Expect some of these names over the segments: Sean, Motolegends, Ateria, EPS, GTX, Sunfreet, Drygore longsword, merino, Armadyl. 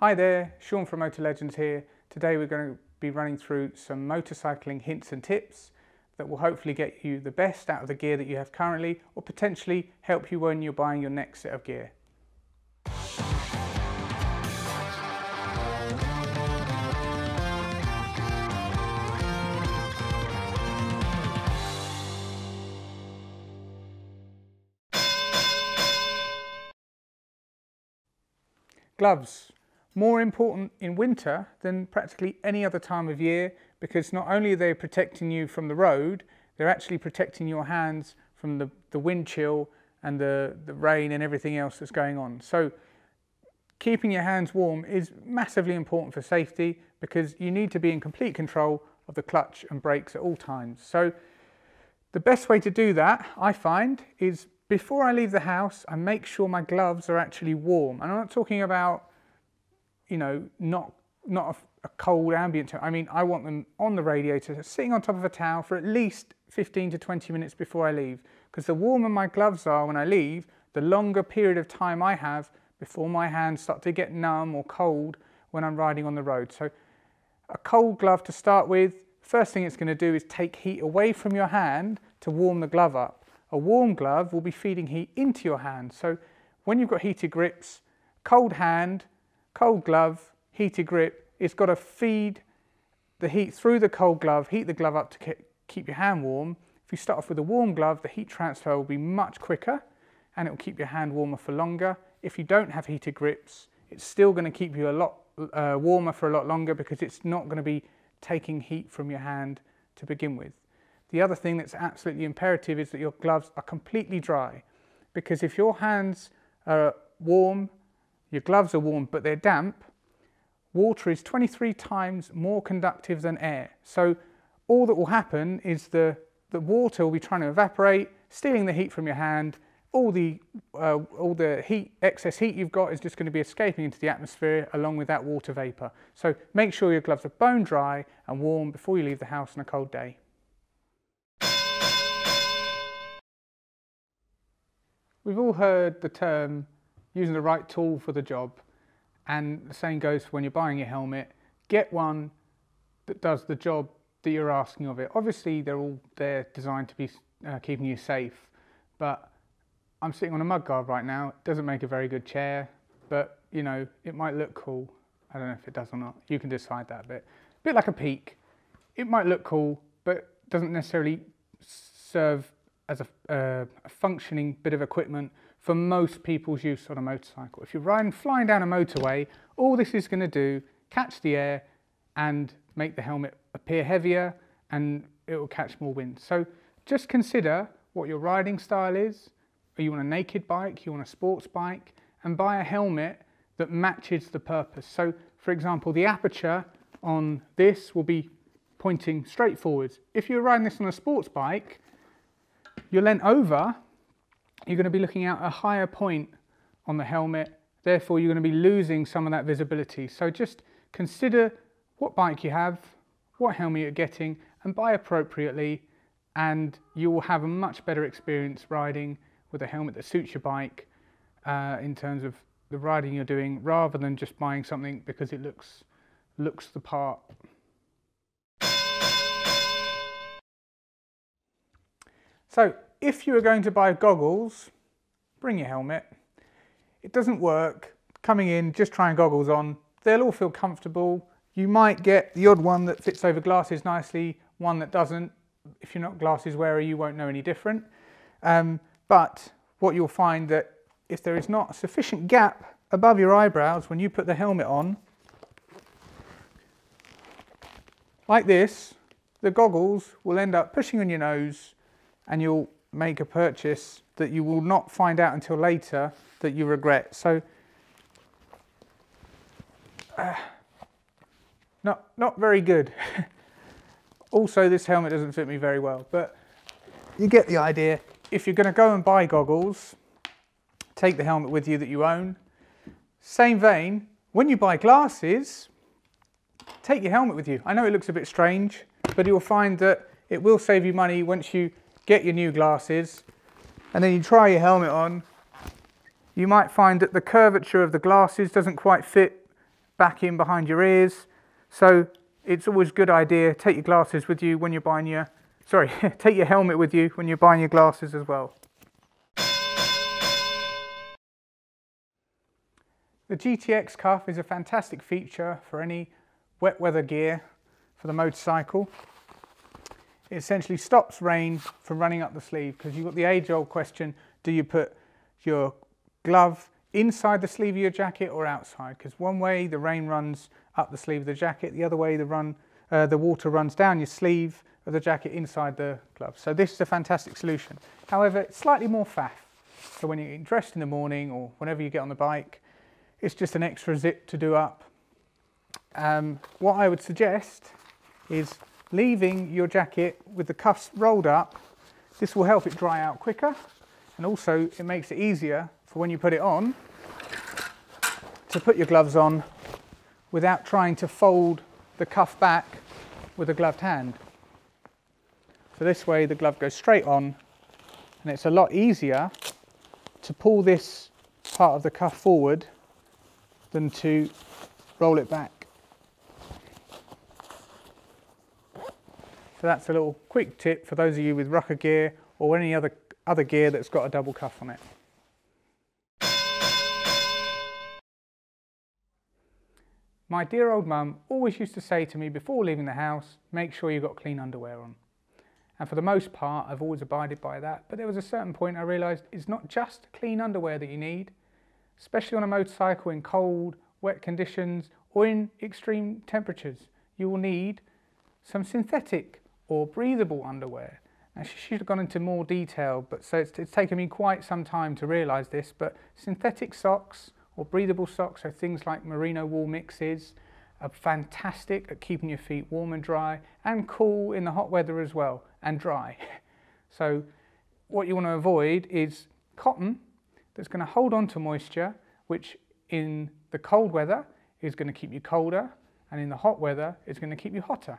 Hi there, Sean from Motolegends here. Today we're going to be running through some motorcycling hints and tips that will hopefully get you the best out of the gear that you have currently, or potentially help you when you're buying your next set of gear. Gloves. More important in winter than practically any other time of year, because not only are they protecting you from the road, they're actually protecting your hands from the wind chill and the rain and everything else that's going on. So keeping your hands warm is massively important for safety, because you need to be in complete control of the clutch and brakes at all times. So the best way to do that, I find, is before I leave the house, I make sure my gloves are actually warm. And I'm not talking about, you know, not a cold ambient temperature. I mean, I want them on the radiator, sitting on top of a towel for at least 15 to 20 minutes before I leave. Because the warmer my gloves are when I leave, the longer period of time I have before my hands start to get numb or cold when I'm riding on the road. So a cold glove to start with, first thing it's going to do is take heat away from your hand to warm the glove up. A warm glove will be feeding heat into your hand. So when you've got heated grips, cold hand, cold glove, heated grip, it's got to feed the heat through the cold glove, heat the glove up to keep your hand warm. If you start off with a warm glove, the heat transfer will be much quicker and it will keep your hand warmer for longer. If you don't have heated grips, it's still going to keep you a lot warmer for a lot longer, because it's not going to be taking heat from your hand to begin with. The other thing that's absolutely imperative is that your gloves are completely dry, because if your hands are warm, your gloves are warm, but they're damp, water is 23 times more conductive than air. So all that will happen is the water will be trying to evaporate, stealing the heat from your hand. All the heat, excess heat you've got is just going to be escaping into the atmosphere along with that water vapor. So make sure your gloves are bone dry and warm before you leave the house on a cold day. We've all heard the term using the right tool for the job, and the same goes for when you're buying a helmet. Get one that does the job that you're asking of it. Obviously they're all designed to be keeping you safe, but I'm sitting on a mudguard right now. It doesn't make a very good chair, but you know, it might look cool. I don't know if it does or not, you can decide that bit. A bit like a peak, it might look cool but doesn't necessarily serve as a functioning bit of equipment for most people's use on a motorcycle. If you're riding, flying down a motorway, all this is going to do, catch the air and make the helmet appear heavier, and it will catch more wind. So just consider what your riding style is. Are you on a naked bike? You want a sports bike? And buy a helmet that matches the purpose. So for example, the aperture on this will be pointing straight forwards. If you're riding this on a sports bike, you're leant over, you're going to be looking at a higher point on the helmet, therefore you're going to be losing some of that visibility. So just consider what bike you have, what helmet you're getting, and buy appropriately, and you will have a much better experience riding with a helmet that suits your bike in terms of the riding you're doing, rather than just buying something because it looks the part. So if you are going to buy goggles, bring your helmet. It doesn't work coming in just trying goggles on. They'll all feel comfortable. You might get the odd one that fits over glasses nicely, one that doesn't. If you're not glasses wearer, you won't know any different. But what you'll find that if there is not a sufficient gap above your eyebrows when you put the helmet on, like this, the goggles will end up pushing on your nose, and you'll make a purchase that you will not find out until later that you regret. So not very good. Also, this helmet doesn't fit me very well, but you get the idea. If you're going to go and buy goggles, take the helmet with you that you own. Same vein, when you buy glasses, take your helmet with you. I know it looks a bit strange, but you'll find that it will save you money once you get your new glasses and then you try your helmet on. You might find that the curvature of the glasses doesn't quite fit back in behind your ears. So it's always a good idea, take your glasses with you when you're buying your, sorry, take your helmet with you when you're buying your glasses as well. The GTX cuff is a fantastic feature for any wet weather gear for the motorcycle. It essentially stops rain from running up the sleeve, because you've got the age-old question, do you put your glove inside the sleeve of your jacket or outside? Because one way the rain runs up the sleeve of the jacket, the other way the water runs down your sleeve of the jacket inside the glove. So this is a fantastic solution. However, it's slightly more faff. So when you're dressed in the morning or whenever you get on the bike, it's just an extra zip to do up. What I would suggest is leaving your jacket with the cuffs rolled up. This will help it dry out quicker, and also it makes it easier for when you put it on to put your gloves on without trying to fold the cuff back with a gloved hand. So this way the glove goes straight on, and it's a lot easier to pull this part of the cuff forward than to roll it back. So that's a little quick tip for those of you with rucker gear or any other gear that's got a double cuff on it. My dear old mum always used to say to me before leaving the house, make sure you've got clean underwear on. And for the most part, I've always abided by that, but there was a certain point I realised it's not just clean underwear that you need, especially on a motorcycle in cold, wet conditions or in extreme temperatures. You will need some synthetic or breathable underwear. Now, she should have gone into more detail, but so it's taken me quite some time to realise this, but synthetic socks or breathable socks, so things like merino wool mixes, are fantastic at keeping your feet warm and dry, and cool in the hot weather as well, and dry. So what you want to avoid is cotton that's going to hold on to moisture, which in the cold weather is going to keep you colder, and in the hot weather it's going to keep you hotter.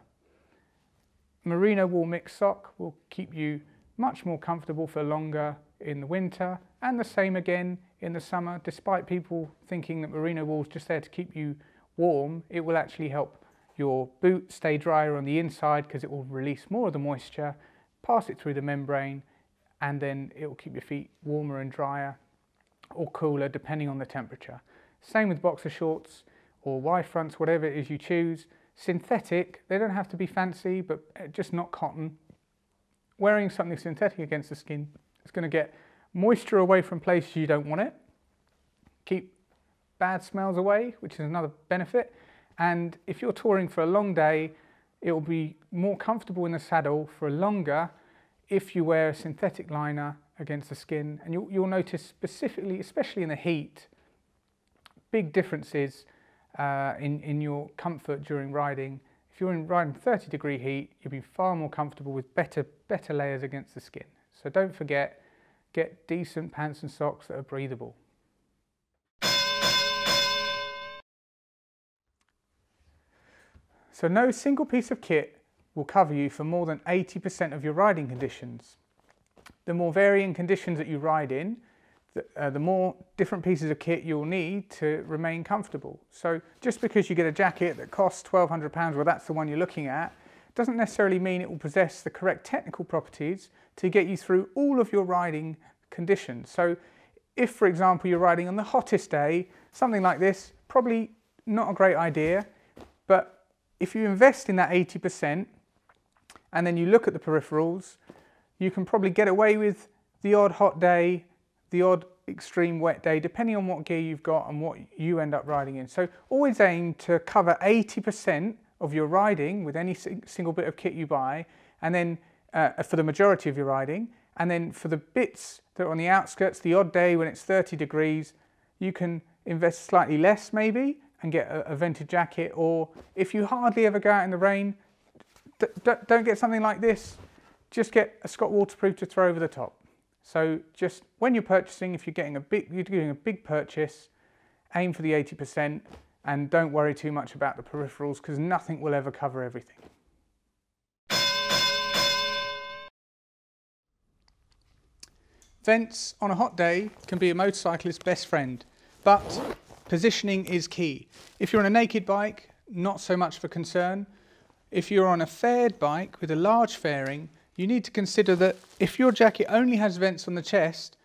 Merino wool mix sock will keep you much more comfortable for longer in the winter, and the same again in the summer. Despite people thinking that merino wool is just there to keep you warm, it will actually help your boot stay drier on the inside, because it will release more of the moisture, pass it through the membrane, and then it will keep your feet warmer and drier or cooler depending on the temperature. Same with boxer shorts or Y fronts, whatever it is you choose. Synthetic, they don't have to be fancy, but just not cotton. Wearing something synthetic against the skin, it's going to get moisture away from places you don't want it, keep bad smells away, which is another benefit, and if you're touring for a long day, it will be more comfortable in the saddle for longer if you wear a synthetic liner against the skin. And you'll notice specifically, especially in the heat, big differences in your comfort during riding. If you're riding 30-degree heat, you'll be far more comfortable with better layers against the skin. So don't forget, get decent pants and socks that are breathable. So no single piece of kit will cover you for more than 80% of your riding conditions. The more varying conditions that you ride in, the more different pieces of kit you'll need to remain comfortable. So just because you get a jacket that costs £1,200, well, that's the one you're looking at, doesn't necessarily mean it will possess the correct technical properties to get you through all of your riding conditions. So if, for example, you're riding on the hottest day, something like this, probably not a great idea. But if you invest in that 80% and then you look at the peripherals, you can probably get away with the odd hot day, the odd extreme wet day, depending on what gear you've got and what you end up riding in. So always aim to cover 80% of your riding with any single bit of kit you buy, and then for the majority of your riding, and then for the bits that are on the outskirts, the odd day when it's 30 degrees, you can invest slightly less maybe and get a vented jacket. Or if you hardly ever go out in the rain, don't get something like this, just get a Scott waterproof to throw over the top. So just when you're purchasing, if you're doing a big purchase, aim for the 80% and don't worry too much about the peripherals, because nothing will ever cover everything. Vents on a hot day can be a motorcyclist's best friend, but Positioning is key. If you're on a naked bike, not so much of a concern. If you're on a faired bike with a large fairing, you need to consider that if your jacket only has vents on the chest,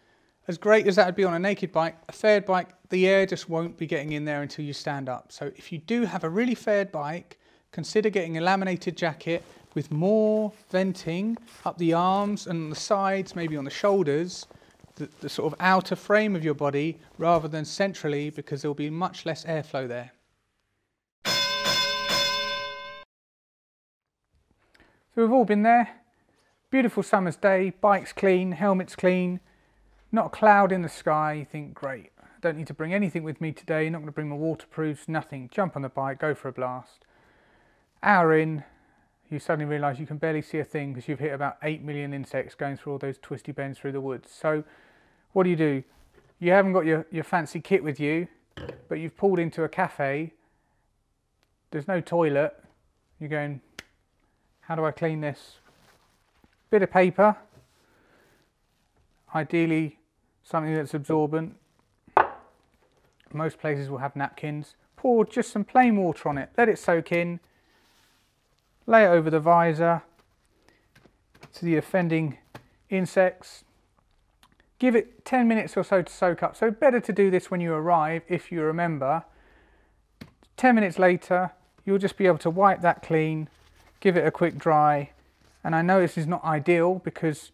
as great as that would be on a naked bike, a faired bike, the air just won't be getting in there until you stand up. So if you do have a really faired bike, consider getting a laminated jacket with more venting up the arms and the sides, maybe on the shoulders, the sort of outer frame of your body, rather than centrally, because there'll be much less airflow there. So we've all been there. Beautiful summer's day, bike's clean, helmet's clean, not a cloud in the sky. You think, great, I don't need to bring anything with me today, not going to bring my waterproofs, nothing. Jump on the bike, go for a blast. Hour in, you suddenly realise you can barely see a thing because you've hit about 8 million insects going through all those twisty bends through the woods. So what do? You haven't got your fancy kit with you, but you've pulled into a cafe, there's no toilet, you're going, how do I clean this? Bit of paper, ideally something that's absorbent. Most places will have napkins. Pour just some plain water on it, let it soak in, lay it over the visor to the offending insects. Give it 10 minutes or so to soak up. So better to do this when you arrive, if you remember. 10 minutes later, you'll just be able to wipe that clean, give it a quick dry. And I know this is not ideal because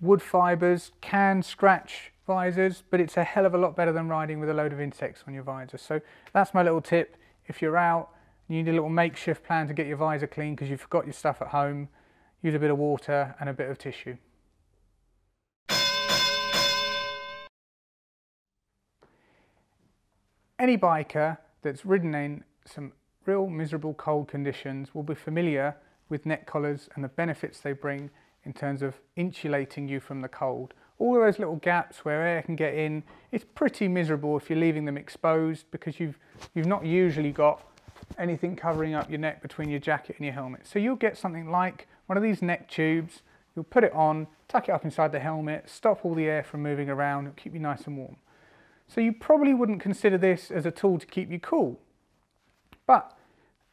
wood fibres can scratch visors, but it's a hell of a lot better than riding with a load of insects on your visor. So that's my little tip. If you're out, you need a little makeshift plan to get your visor clean because you forgot your stuff at home, use a bit of water and a bit of tissue. Any biker that's ridden in some real miserable cold conditions will be familiar with neck collars and the benefits they bring in terms of insulating you from the cold. All those little gaps where air can get in, it's pretty miserable if you're leaving them exposed because you've not usually got anything covering up your neck between your jacket and your helmet. So you'll get something like one of these neck tubes, you'll put it on, tuck it up inside the helmet, stop all the air from moving around, it'll keep you nice and warm. So you probably wouldn't consider this as a tool to keep you cool. But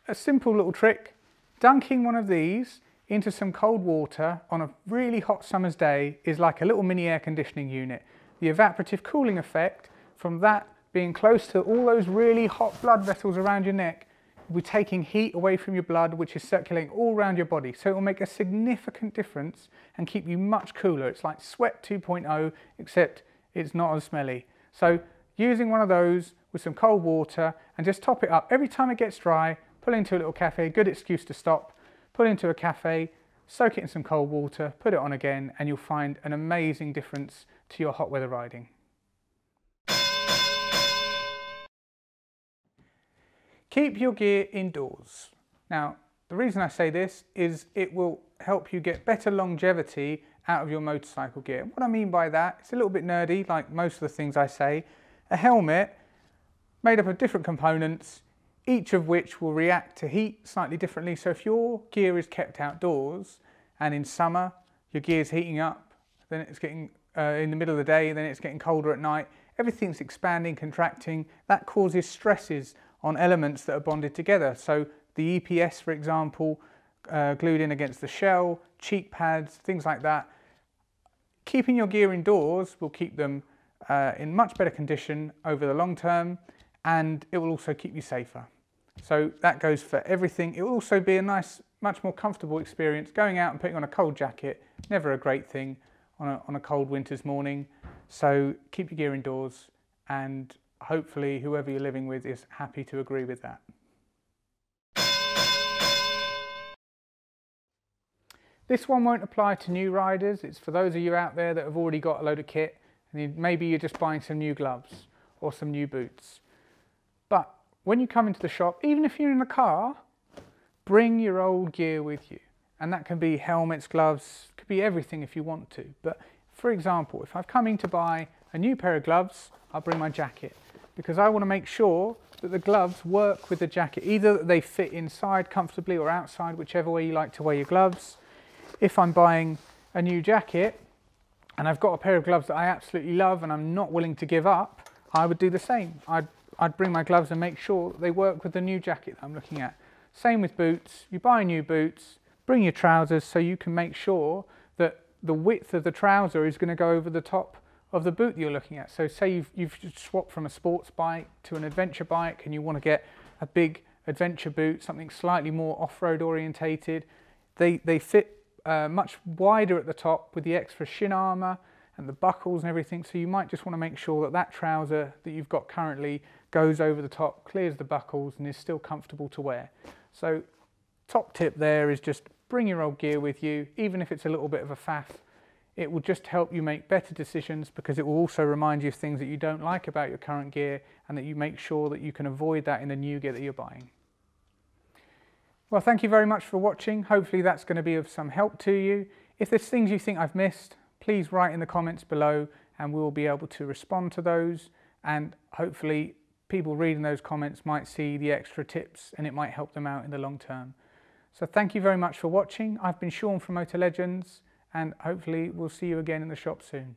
a simple little trick, dunking one of these into some cold water on a really hot summer's day is like a little mini air conditioning unit. The evaporative cooling effect from that being close to all those really hot blood vessels around your neck, we're taking heat away from your blood, which is circulating all around your body. So it will make a significant difference and keep you much cooler. It's like Sweat 2.0, except it's not as smelly. So using one of those with some cold water and just top it up. Every time it gets dry, pull into a little cafe, good excuse to stop. Pull into a cafe, soak it in some cold water, put it on again, and you'll find an amazing difference to your hot weather riding. Keep your gear indoors. Now, the reason I say this is it will help you get better longevity out of your motorcycle gear. What I mean by that, it's a little bit nerdy, like most of the things I say. A helmet made up of different components, each of which will react to heat slightly differently. So if your gear is kept outdoors and in summer, your gear's heating up, then it's getting in the middle of the day, then it's getting colder at night. Everything's expanding, contracting. That causes stresses on elements that are bonded together. So the EPS, for example, glued in against the shell, cheek pads, things like that. Keeping your gear indoors will keep them in much better condition over the long term, and it will also keep you safer. So that goes for everything. It will also be a nice, much more comfortable experience. Going out and putting on a cold jacket, never a great thing on a cold winter's morning. So keep your gear indoors, and hopefully whoever you're living with is happy to agree with that. This one won't apply to new riders. It's for those of you out there that have already got a load of kit, and maybe you're just buying some new gloves or some new boots. But when you come into the shop, even if you're in the car, bring your old gear with you. And that can be helmets, gloves, could be everything if you want to. But for example, if I'm coming to buy a new pair of gloves, I'll bring my jacket, because I want to make sure that the gloves work with the jacket. Either they fit inside comfortably or outside, whichever way you like to wear your gloves. If I'm buying a new jacket and I've got a pair of gloves that I absolutely love and I'm not willing to give up, I would do the same. I'd I'd bring my gloves and make sure they work with the new jacket that I'm looking at. Same with boots. You buy new boots, bring your trousers so you can make sure that the width of the trouser is going to go over the top of the boot that you're looking at. So say you've swapped from a sports bike to an adventure bike and you want to get a big adventure boot, something slightly more off-road orientated. They fit much wider at the top with the extra shin armour and the buckles and everything, so you might just want to make sure that that trouser that you've got currently goes over the top, clears the buckles and is still comfortable to wear. So top tip there is just bring your old gear with you, even if it's a little bit of a faff. It will just help you make better decisions because it will also remind you of things that you don't like about your current gear and that you make sure that you can avoid that in the new gear that you're buying. Well, thank you very much for watching. Hopefully that's going to be of some help to you. If there's things you think I've missed, please write in the comments below and we'll be able to respond to those, and hopefully people reading those comments might see the extra tips and it might help them out in the long term. So thank you very much for watching. I've been Sean from Motolegends, and hopefully we'll see you again in the shop soon.